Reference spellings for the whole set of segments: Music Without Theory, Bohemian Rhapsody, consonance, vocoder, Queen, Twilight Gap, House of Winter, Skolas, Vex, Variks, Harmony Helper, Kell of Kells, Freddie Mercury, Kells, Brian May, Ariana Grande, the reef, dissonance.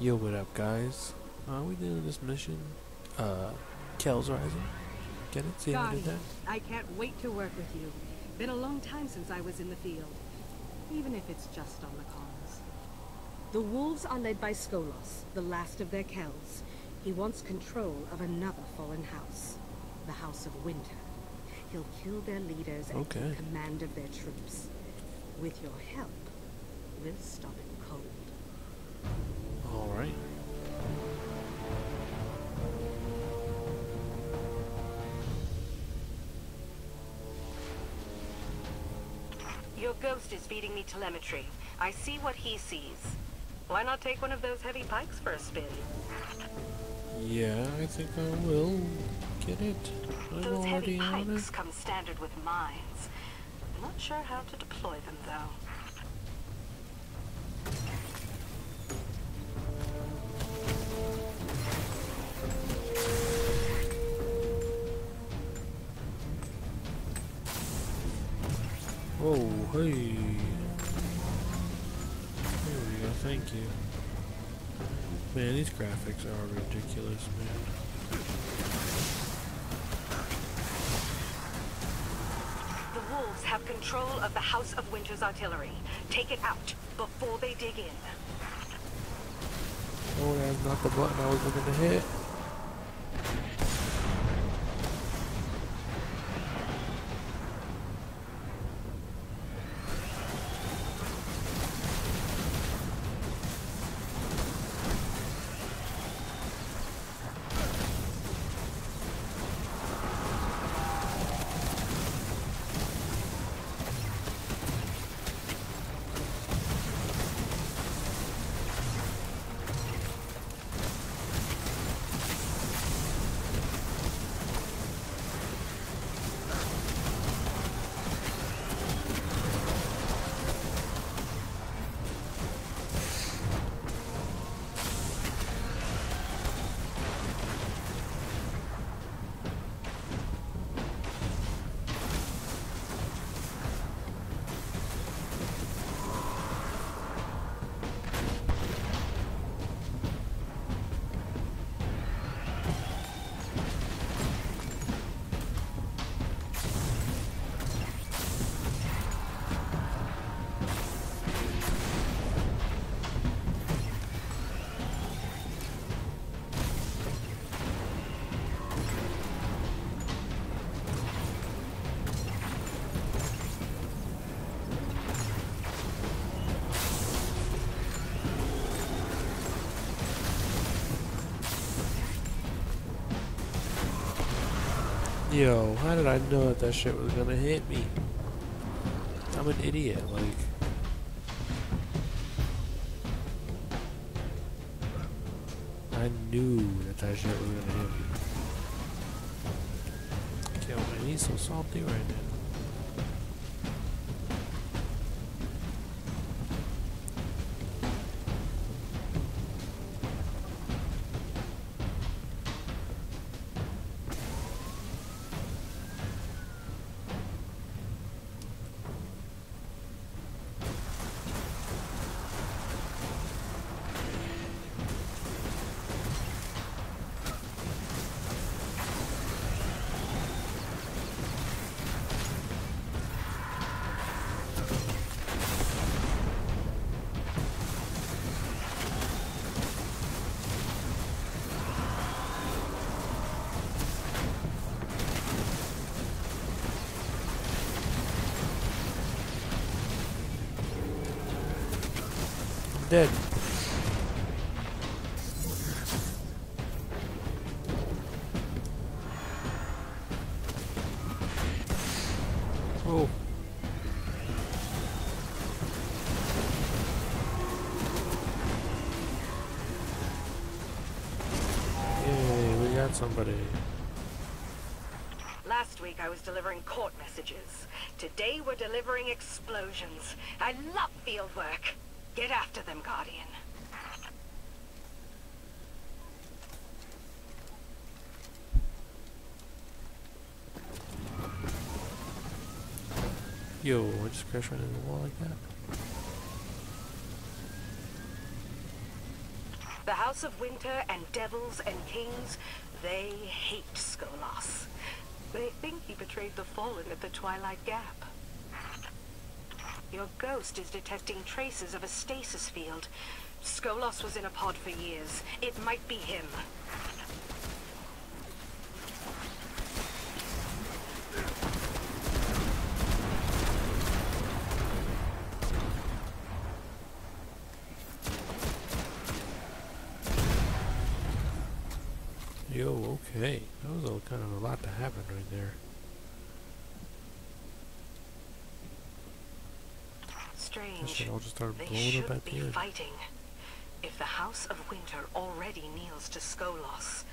Yo, what up, guys? We doing this mission, Kells Rising. Get it? See how I did that? I can't wait to work with you. Been a long time since I was in the field, even if it's just on the comms. The wolves are led by Skolas, the last of their Kells. He wants control of another fallen house, the House of Winter. He'll kill their leaders and take command of their troops. With your help, we'll stop it cold. All right. Your ghost is feeding me telemetry. I see what he sees. Why not take one of those heavy pikes for a spin? Yeah, I think I will. Get it. Those heavy pikes come standard with mines. I'm not sure how to deploy them, though. Oh, hey. There we go, thank you. Man, these graphics are ridiculous, man. The wolves have control of the House of Winter's artillery. Take it out before they dig in. Oh, that's not the button I was looking to hit. Yo, how did I know that shit was gonna hit me? I'm an idiot, like. I knew that shit was gonna hit me. Yo, my knee's so salty right now. Dead. Oh. Yay, we got somebody. Last week I was delivering court messages. Today we're delivering explosions. I love field work. Get after them, Guardian. Yo, I just crashed right into the wall like that. The House of Winter and devils and kings, they hate Skolas. They think he betrayed the fallen at the Twilight Gap. Your ghost is detecting traces of a stasis field. Skolas was in a pod for years. It might be him. Yo, okay. That was all kind of a lot to happen right there. Strange. I'll just start blowing up at the end. Fighting. If the House of Winter already kneels to Skolas.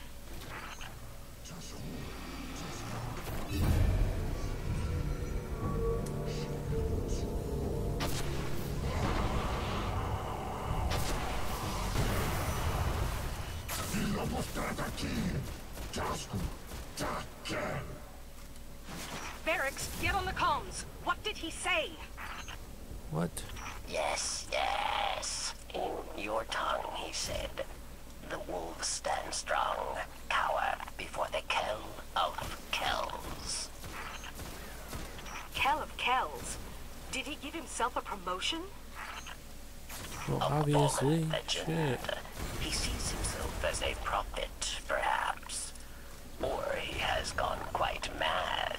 Variks, get on the comms. What did he say? What? Yes, yes. In your tongue, he said. The wolves stand strong, cower before the Kell of Kells. Kell of Kells? Did he give himself a promotion? Well, obviously. Shit. He sees himself as a prophet, perhaps. Or he has gone quite mad.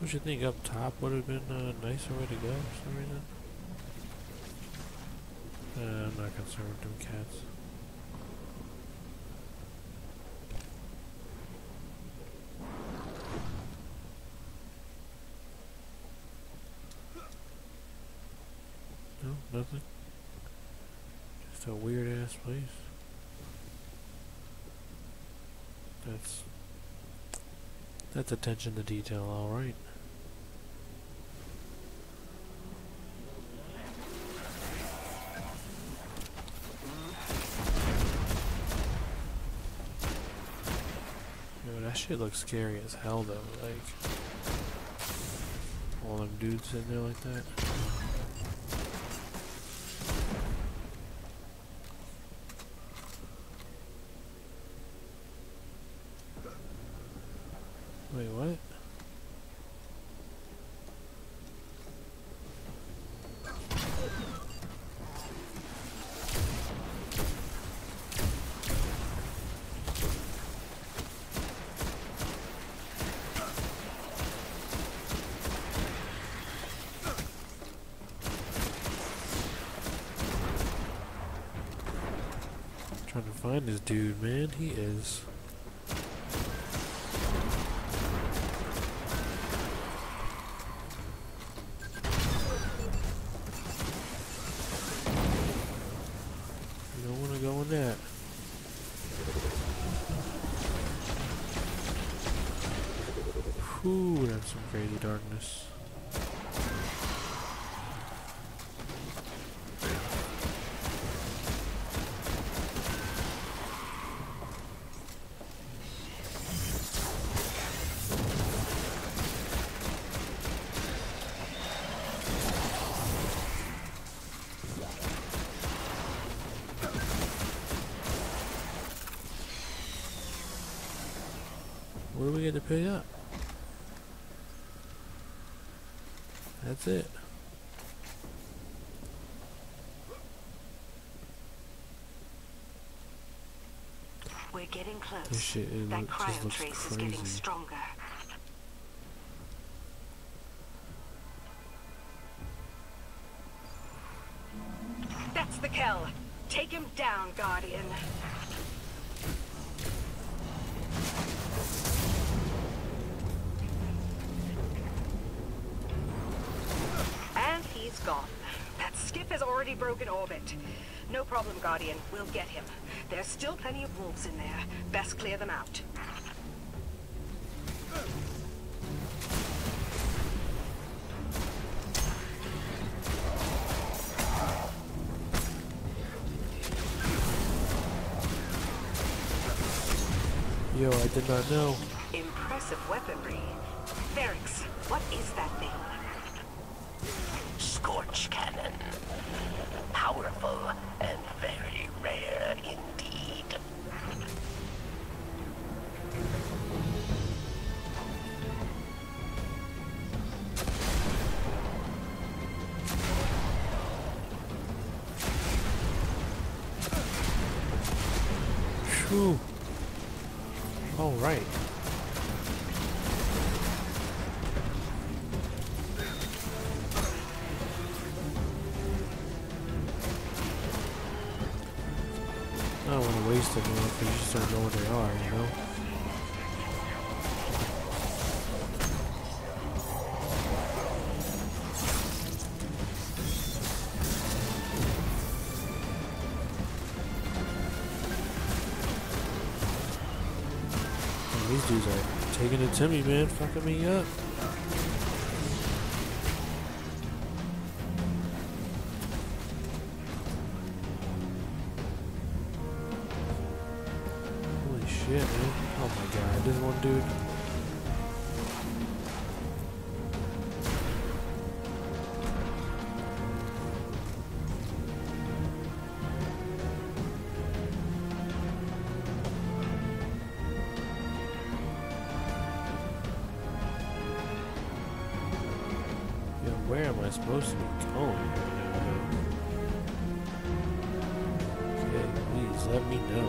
Don't you think up top would have been a nicer way to go for some reason? I'm not concerned with them cats. No, nothing. Just a weird ass place. That's attention to detail, alright. Dude, that shit looks scary as hell though, like all them dudes sitting there like that. Wait, what? I'm trying to find this dude, man. He is. Ooh, that's some crazy darkness. What do we get to pick up? That's it. We're getting close. This shit is, that cryo trace is getting stronger. That's the Kell. Take him down, Guardian. Gone. That skiff has already broken orbit. No problem, Guardian. We'll get him. There's still plenty of wolves in there. Best clear them out. Yo, I did not know. Impressive. impressive weaponry. Variks, what is that thing? Scorch cannon. Powerful and very rare indeed. Phew. All right. I don't want to waste them if you just don't know what they are, you know? Man, these dudes are taking it to me, man, fucking me up. Yeah, man. Oh my god, this one dude. Yeah, where am I supposed to be going right now? Okay, please let me know.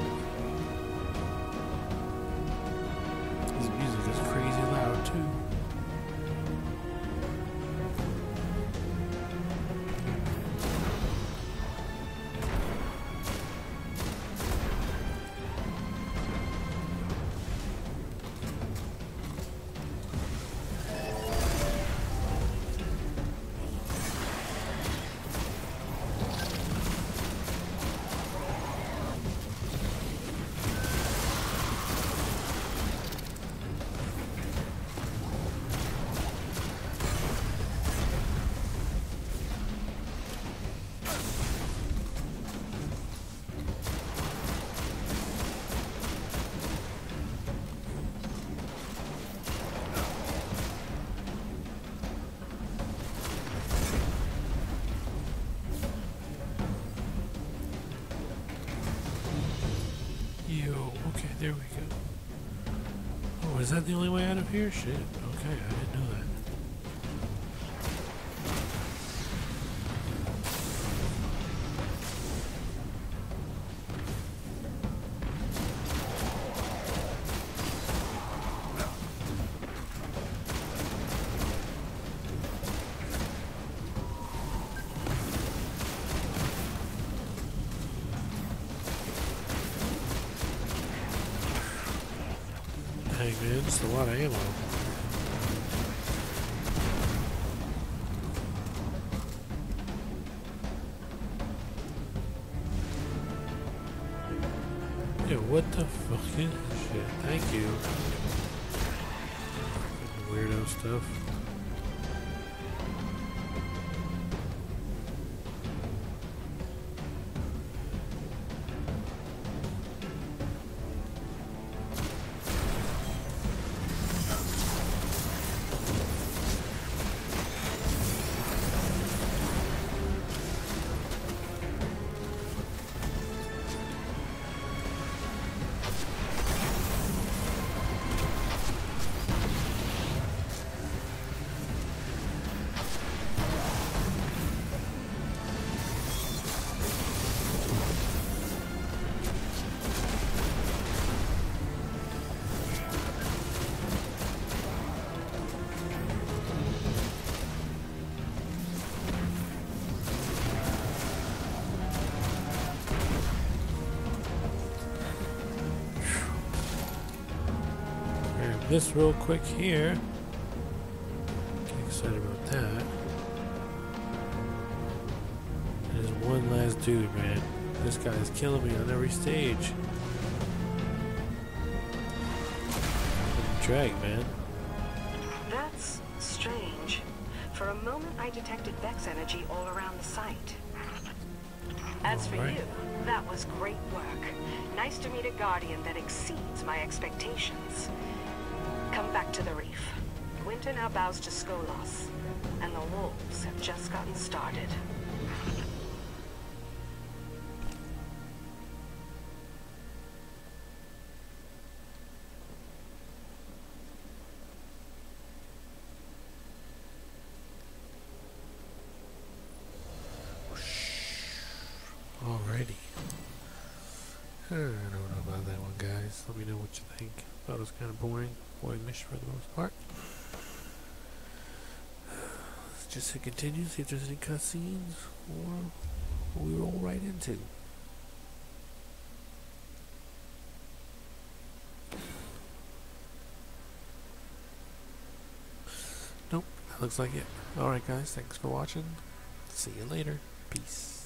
There we go. Oh, is that the only way out of here? Shit. Okay, I didn't know that. Man, it's a lot of ammo. Yeah, what the fuck is this shit? Thank you. Weirdo stuff. This real quick here. Get excited about that. There's one last dude, man. This guy is killing me on every stage. Drag, man. That's strange. For a moment, I detected Vex energy all around the site. As for you, that was great work. Nice to meet a guardian that exceeds my expectations. back to the reef. Winter now bows to Skolas, and the wolves have just gotten started. Let me know what you think. Thought it was kind of boring. Boy-ish for the most part. Let's just hit continue, see if there's any cutscenes, or we roll right into. Nope, that looks like it. Alright guys, thanks for watching. See you later. Peace.